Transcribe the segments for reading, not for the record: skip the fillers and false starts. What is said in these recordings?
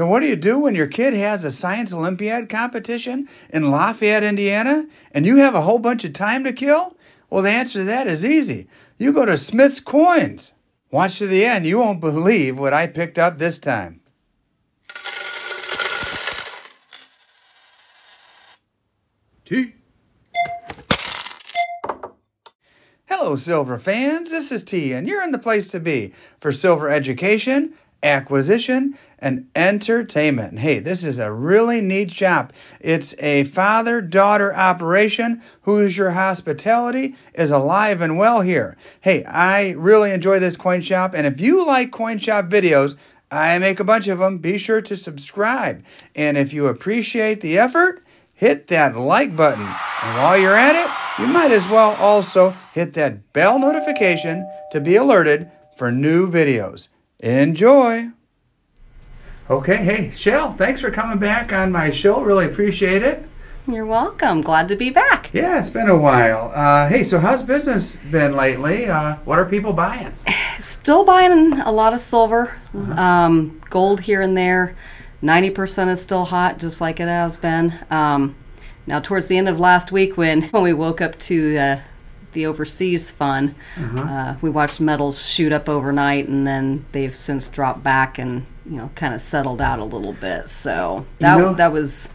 So what do you do when your kid has a Science Olympiad competition in Lafayette, Indiana, and you have a whole bunch of time to kill? Well, the answer to that is easy. You go to Smith's Coins. Watch to the end. You won't believe what I picked up this time. Tea. Hello, Silver fans. This is T, and you're in the place to be for silver education, acquisition, and entertainment. Hey, this is a really neat shop. It's a father-daughter operation. Hoosier Hospitality is alive and well here. Hey, I really enjoy this coin shop, and if you like coin shop videos, I make a bunch of them. Be sure to subscribe, and if you appreciate the effort, hit that like button. And while you're at it, you might as well also hit that bell notification to be alerted for new videos. Enjoy. Okay, hey, Chelle, thanks for coming back on my show. Really appreciate it. You're welcome. Glad to be back. Yeah, it's been a while. Hey, so how's business been lately? What are people buying? Still buying a lot of silver, gold here and there. 90% is still hot, just like it has been. Now, towards the end of last week, when we woke up to the overseas fun, we watched metals shoot up overnight, and then they've since dropped back and, you know, kind of settled out a little bit. So that, you know, that was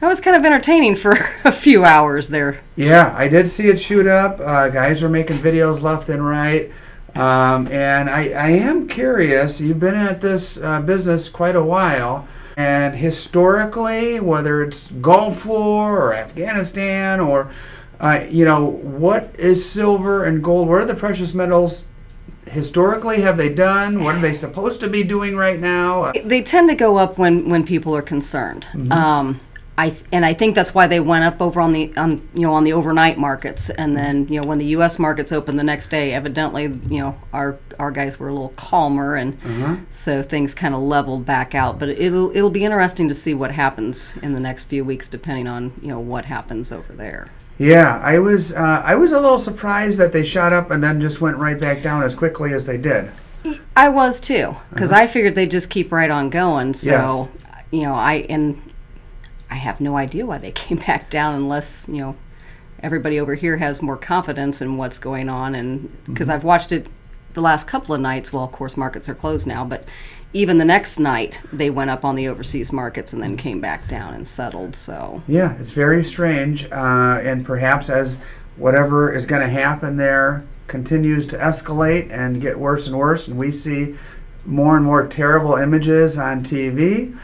kind of entertaining for a few hours there. Yeah, I did see it shoot up. Guys were making videos left and right. And I am curious, you've been at this business quite a while, and historically, whether it's Gulf War or Afghanistan or, you know, what is silver and gold? What are the precious metals historically? Have they done? What are they supposed to be doing right now? They tend to go up when people are concerned. And I think that's why they went up over on the on the overnight markets, and then when the U.S. markets opened the next day, evidently our guys were a little calmer, and so things kind of leveled back out. But it'll be interesting to see what happens in the next few weeks, depending on what happens over there. Yeah, I was a little surprised that they shot up and then just went right back down as quickly as they did. I was too, because I figured they'd just keep right on going. So I have no idea why they came back down, unless, everybody over here has more confidence in what's going on. And because I've watched it the last couple of nights, well, of course, markets are closed now, but even the next night they went up on the overseas markets and then came back down and settled. So yeah, it's very strange. And perhaps as whatever is going to happen there continues to escalate and get worse and worse, and we see more and more terrible images on TV,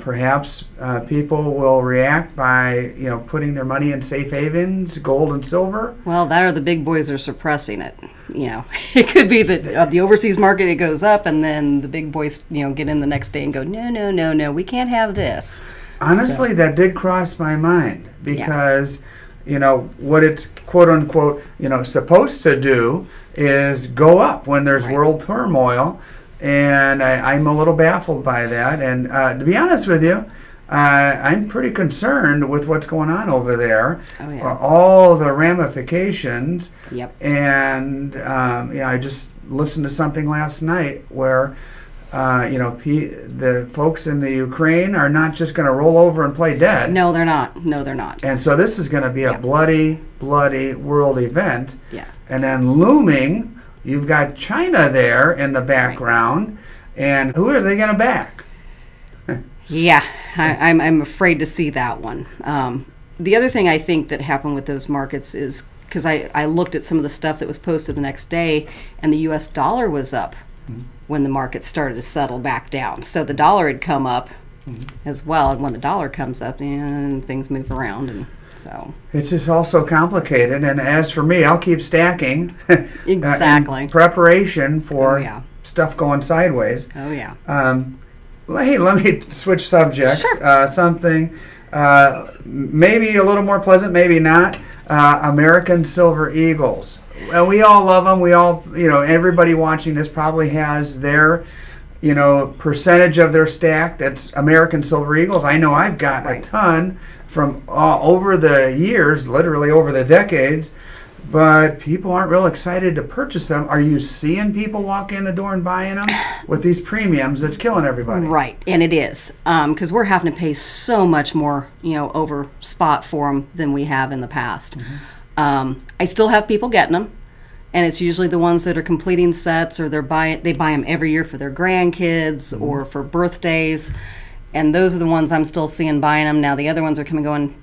perhaps people will react by, putting their money in safe havens, gold and silver. Well, that or the big boys are suppressing it. It could be that the overseas market, it goes up, and then the big boys, get in the next day and go, no, no, no, no, we can't have this. Honestly, so that did cross my mind, because, what it's quote unquote, supposed to do is go up when there's world turmoil. And I'm a little baffled by that. And to be honest with you, I'm pretty concerned with what's going on over there. Oh, yeah. All the ramifications. Yep. And I just listened to something last night where, the folks in the Ukraine are not just going to roll over and play dead. No, they're not. No, they're not. And so this is going to be a bloody, bloody world event. Yeah. And then looming, you've got China there in the background, and who are they going to back? Yeah, I'm afraid to see that one. The other thing I think that happened with those markets is, because I looked at some of the stuff that was posted the next day, and the U.S. dollar was up when the market started to settle back down. So the dollar had come up as well, and when the dollar comes up, and things move around. And so it's just also complicated, and as for me, I'll keep stacking. Exactly. Preparation for stuff going sideways. Oh yeah. Hey, let me switch subjects. Sure. Something maybe a little more pleasant, maybe not. American Silver Eagles. Well, we all love them. We all, everybody watching this probably has their, percentage of their stack that's American Silver Eagles. I know I've got a ton. From over the years, literally over the decades, but people aren't real excited to purchase them. Are you seeing people walk in the door and buying them with these premiums? That's killing everybody. Right, and it is, because we're having to pay so much more, over spot for them than we have in the past. Mm-hmm. I still have people getting them, and it's usually the ones that are completing sets, or they buy them every year for their grandkids, mm-hmm, or for birthdays, and those are the ones I'm still seeing buying them. Now the other ones are coming going,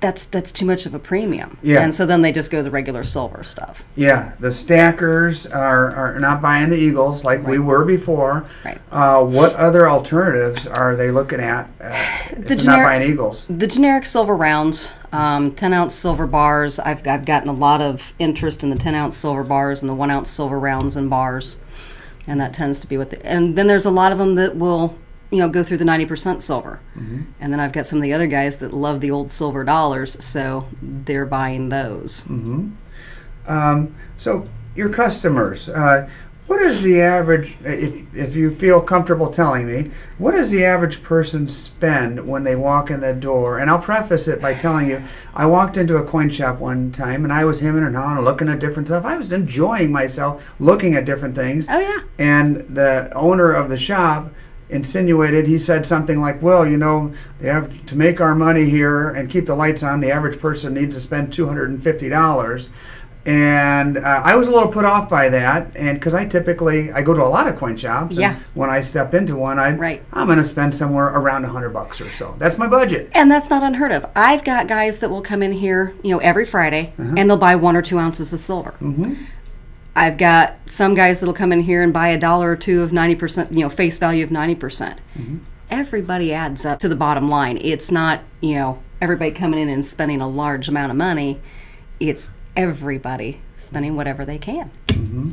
that's too much of a premium. Yeah. And so then they just go the regular silver stuff. Yeah. The stackers are not buying the Eagles like we were before. Right. What other alternatives are they looking at if they're not buying Eagles? The generic silver rounds, 10-ounce silver bars. I've gotten a lot of interest in the 10-ounce silver bars and the 1-ounce silver rounds and bars. And that tends to be what and then there's a lot of them that will go through the 90% silver. Mm-hmm. And then I've got some of the other guys that love the old silver dollars, so they're buying those. Mm-hmm. So your customers, what is the average, if you feel comfortable telling me, what does the average person spend when they walk in the door? And I'll preface it by telling you, I walked into a coin shop one time, and I was hemming and hawing, looking at different stuff. I was enjoying myself looking at different things. Oh, yeah. And the owner of the shop insinuated, he said something like, well, they have to make our money here and keep the lights on, the average person needs to spend $250. And I was a little put off by that, and because I go to a lot of coin shops, yeah, and when I step into one, I'm going to spend somewhere around $100 or so. That's my budget. And that's not unheard of. I've got guys that will come in here every Friday, uh-huh, and they'll buy 1 or 2 ounces of silver. Mm-hmm. I've got some guys that'll come in here and buy $1 or $2 of 90%, face value of 90%. Mm-hmm. Everybody adds up to the bottom line. It's not, everybody coming in and spending a large amount of money. It's everybody spending whatever they can. Mm-hmm.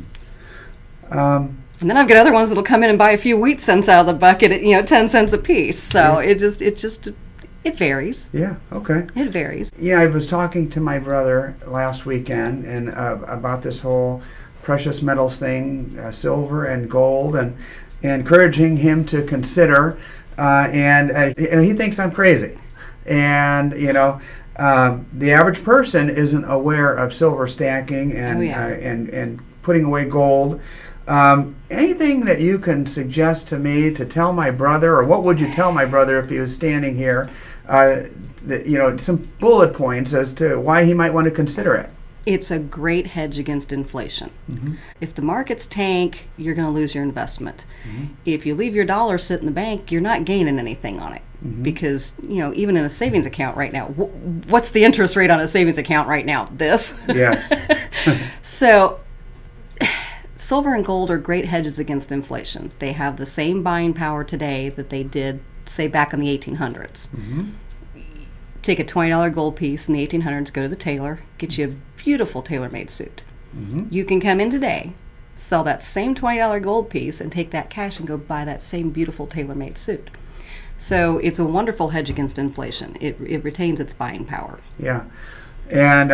And then I've got other ones that'll come in and buy a few wheat cents out of the bucket at, 10 cents a piece. So yeah, it varies. Yeah, okay. It varies. Yeah, I was talking to my brother last weekend and about this whole precious metals thing, silver and gold, and encouraging him to consider, and he thinks I'm crazy. And the average person isn't aware of silver stacking and, oh, yeah, and putting away gold. Anything that you can suggest to me to tell my brother, or what would you tell my brother if he was standing here, some bullet points as to why he might want to consider it? It's a great hedge against inflation. Mm-hmm. If the markets tank, you're going to lose your investment. Mm-hmm. If you leave your dollar sit in the bank, you're not gaining anything on it. Mm-hmm. Because, even in a savings account right now, what's the interest rate on a savings account right now? This. Yes. So silver and gold are great hedges against inflation. They have the same buying power today that they did, say, back in the 1800s. Mm-hmm. Take a $20 gold piece in the 1800s, go to the tailor, get you a beautiful tailor-made suit. Mm-hmm. You can come in today, sell that same $20 gold piece, and take that cash and go buy that same beautiful tailor-made suit. So it's a wonderful hedge against inflation. It retains its buying power. Yeah. And,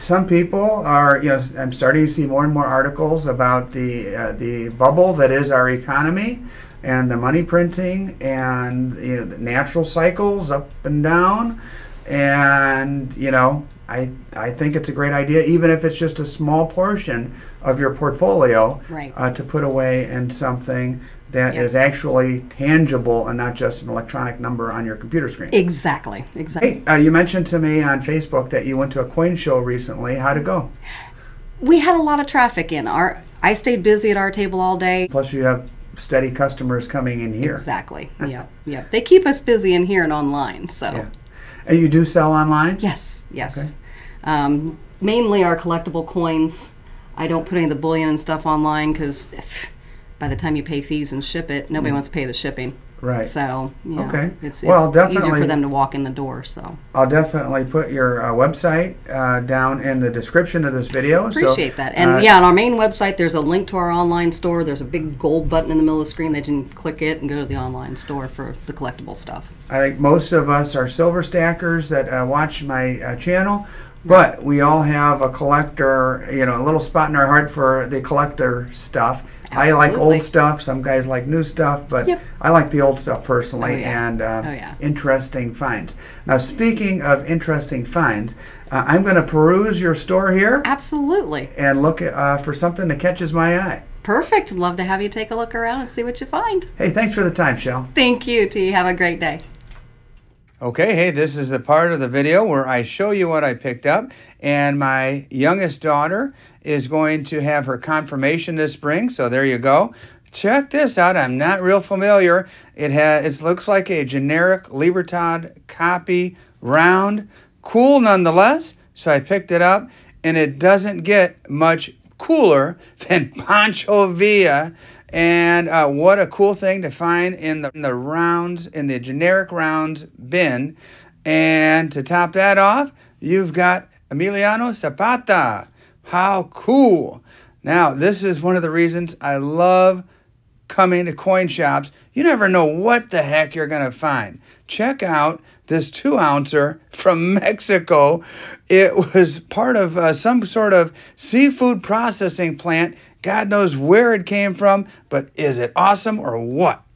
some people are, I'm starting to see more and more articles about the bubble that is our economy and the money printing and, the natural cycles up and down. And, I think it's a great idea, even if it's just a small portion of your portfolio, right, to put away in something that, yep, is actually tangible and not just an electronic number on your computer screen. Exactly, exactly. Hey, you mentioned to me on Facebook that you went to a coin show recently. How'd it go? We had a lot of traffic in. I stayed busy at our table all day. Plus you have steady customers coming in here. Exactly, yeah, yeah. They keep us busy in here and online, so. Yeah. And you do sell online? Yes, yes. Okay. Mainly our collectible coins. I don't put any of the bullion and stuff online because by the time you pay fees and ship it, nobody wants to pay the shipping. Right. So, okay, it's easier for them to walk in the door. So I'll definitely put your website down in the description of this video. Appreciate that. And on our main website, there's a link to our online store. There's a big gold button in the middle of the screen. They can click it and go to the online store for the collectible stuff. I think most of us are silver stackers that watch my channel. But we all have a collector, a little spot in our heart for the collector stuff. Absolutely. I like old stuff. Some guys like new stuff, but yep, I like the old stuff personally. Oh, yeah. And interesting finds. Now, speaking of interesting finds, I'm going to peruse your store here. Absolutely. And look for something that catches my eye. Perfect. Love to have you take a look around and see what you find. Hey, thanks for the time, Chelle. Thank you, T. Have a great day. Okay, hey, this is the part of the video where I show you what I picked up. And my youngest daughter is going to have her confirmation this spring, so there you go. Check this out. I'm not real familiar. It looks like a generic Libertad copy round. Cool nonetheless, so I picked it up, and it doesn't get much cooler than Pancho Villa. And what a cool thing to find in the generic rounds bin. And to top that off, you've got Emiliano Zapata. How cool. Now, this is one of the reasons I love coming to coin shops. You never know what the heck you're going to find. Check out this 2-ouncer from Mexico. It was part of some sort of seafood processing plant. God knows where it came from, but is it awesome or what?